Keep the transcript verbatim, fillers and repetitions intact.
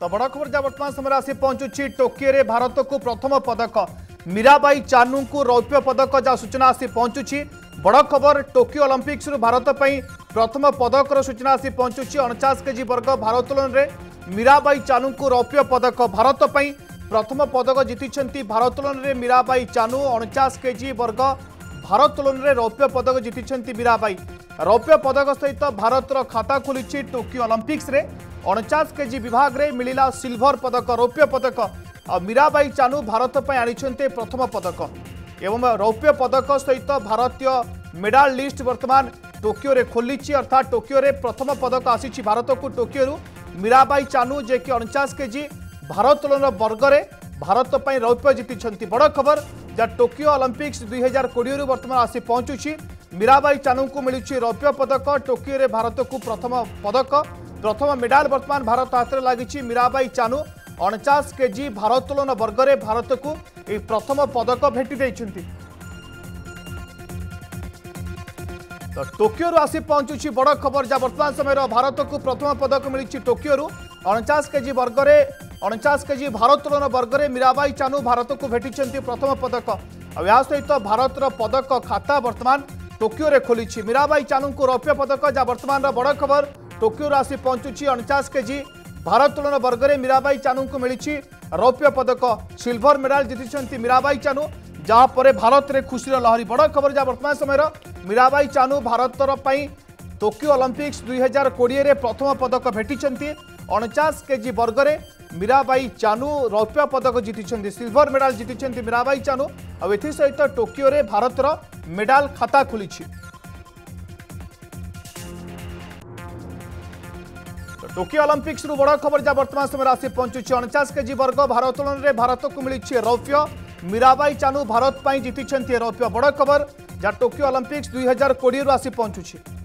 तो बड़ खबर जहाँ बर्तमान समय आसी पहुंचुछि टोकियो रे भारत को प्रथम पदक मीराबाई चानु को रौप्य पदक जहाँ सूचना आसी पहुंचुछि। बड़ खबर टोकियो ओलंपिक्स भारत पर प्रथम पदक सूचना आसी पहुंचुछि। उनचास केजी वर्ग भारोत्तोलन में मीराबाई चानु को रौप्य पदक भारत पर प्रथम पदक जीति। भारोत्तोलन में मीराबाई चानु उनचास केजी वर्ग भारोत्तोलन में रौप्य पदक जीति। मीराबाई रौप्य पदक सहित भारतर खाता खोली टोकियो ओलंपिक्स रे उनचास केजी विभाग रे मिलिला सिल्वर पदक रौप्य पदक। मीराबाई चानु भारत पर आनिछन्ते प्रथम पदक एवं रौप्य पदक सहित भारतीय मेडाल लिस्ट वर्तमान टोकियो रे खोली अर्थात टोकियो रे प्रथम पदक आसी भारत को टोकियो। मीराबाई चानु जे कि उनचास केजी भारोत्तोलन वर्ग रे भारत पर रौप्य जीति। बड़ खबर जा टोकियो ओलंपिक्स दुई हजार कोड़े बर्तमान आसी पहुंचुछि। मीराबाई चानु को मिलुछि रौप्य पदक। टोकियो रे भारत को प्रथम पदक प्रथम मेडाल बर्तमान भारत हाथ में लगी। मीराबाई चानु उनचास केजी भारोत्तोलन वर्ग में भारत को एक प्रथम पदक भेटी देइछन्ती। तो टोकियो आसी पहुंचुछि बड़ खबर जा बर्तमान समय भारत को प्रथम पदक मिली टोकियो। उनचास केजी वर्ग में उनचास केजी भारोत्तोलन वर्ग में मीराबाई चानु भारत को भेटी प्रथम पदक। यह सहित भारतर पदक खाता बर्तमान टोकियो खोली। मीराबाई चानु को रौप्य पदक जा बर्तमान बड़ खबर टोकियो राशि पहुंचुछि। उनचास केजी भारोत्तोलन वर्ग में मीराबाई चानु को मिली रौप्य पदक सिल्वर मेडाल जीति मीराबाई चानु जहाँपर भारत में खुशी लहरी। बड़ खबर जहाँ बर्तमान समय मीराबाई चानु भारतर पर टोकियो ओलंपिक्स दुई हजार कोड़े में प्रथम पदक भेटी। उनचास केजी वर्ग में मीराबाई चानु रौप्य पदक जीति सिल्वर मेडाल जीति मीराबाई चानु और एसत टोकियो में भारतर मेडाल खाता खोली। टोकियो ओलंपिक्स रु बड़ खबर जहाँ बर्तमान समय आसी पहुंचुछि। उनचास केजी वर्ग भारोत्तोलन में भारत को मिली रौप्य। मीराबाई चानु भारत जीति रौप्य। बड़ खबर जहाँ टोकियो ओलंपिक्स दुई हजार कोड़े आसी पहुंचुछि।